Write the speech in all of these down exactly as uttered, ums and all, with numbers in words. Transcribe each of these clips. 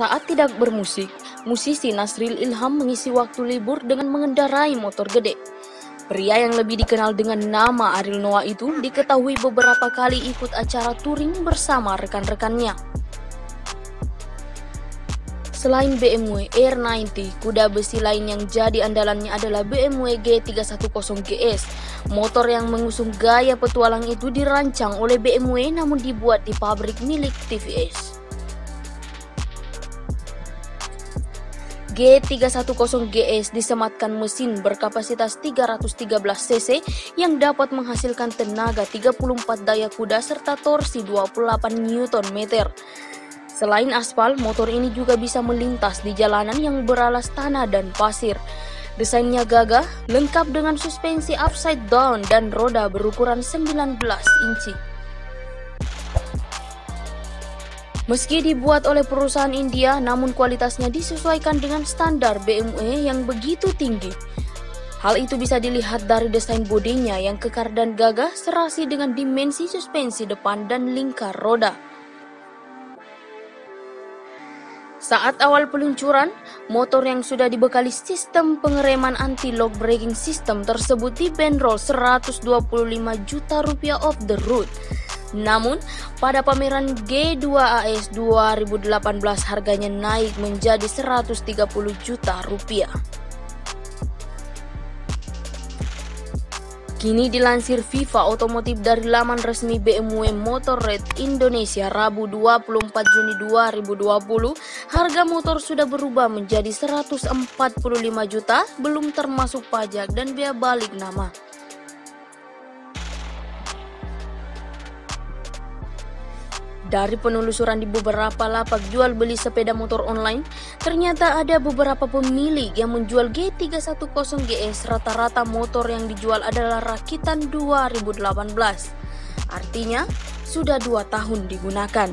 Saat tidak bermusik, musisi Nasril Ilham mengisi waktu libur dengan mengendarai motor gede. Pria yang lebih dikenal dengan nama Ariel Noah itu diketahui beberapa kali ikut acara touring bersama rekan-rekannya. Selain B M W R sembilan puluh, kuda besi lain yang jadi andalannya adalah B M W G tiga satu nol G S. Motor yang mengusung gaya petualang itu dirancang oleh B M W namun dibuat di pabrik milik T V S. G tiga satu nol G S disematkan mesin berkapasitas tiga ratus tiga belas cc yang dapat menghasilkan tenaga tiga puluh empat daya kuda serta torsi dua puluh delapan newton meter. Selain aspal, motor ini juga bisa melintas di jalanan yang beralas tanah dan pasir. Desainnya gagah, lengkap dengan suspensi upside down dan roda berukuran sembilan belas inci. Meski dibuat oleh perusahaan India, namun kualitasnya disesuaikan dengan standar B M W yang begitu tinggi. Hal itu bisa dilihat dari desain bodinya yang kekar dan gagah serasi dengan dimensi suspensi depan dan lingkar roda. Saat awal peluncuran, motor yang sudah dibekali sistem pengereman anti-lock braking system tersebut dibanderol seratus dua puluh lima juta rupiah off the road. Namun, pada pameran G dua A S dua ribu delapan belas harganya naik menjadi seratus tiga puluh juta rupiah. Kini dilansir Viva Otomotif dari laman resmi B M W Motorrad Indonesia Rabu dua puluh empat Juni dua ribu dua puluh, harga motor sudah berubah menjadi seratus empat puluh lima juta belum termasuk pajak dan bea balik nama. Dari penelusuran di beberapa lapak jual beli sepeda motor online, ternyata ada beberapa pemilik yang menjual G tiga satu nol G S. Rata-rata motor yang dijual adalah rakitan dua ribu delapan belas. Artinya, sudah dua tahun digunakan.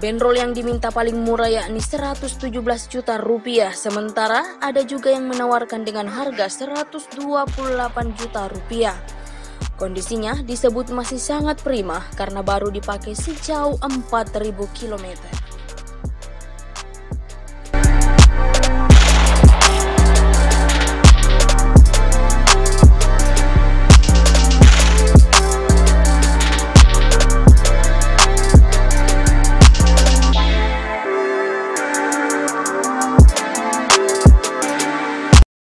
Bandrol yang diminta paling murah yakni seratus tujuh belas juta rupiah. Sementara, ada juga yang menawarkan dengan harga seratus dua puluh delapan juta rupiah. Kondisinya disebut masih sangat prima karena baru dipakai sejauh empat ribu kilometer.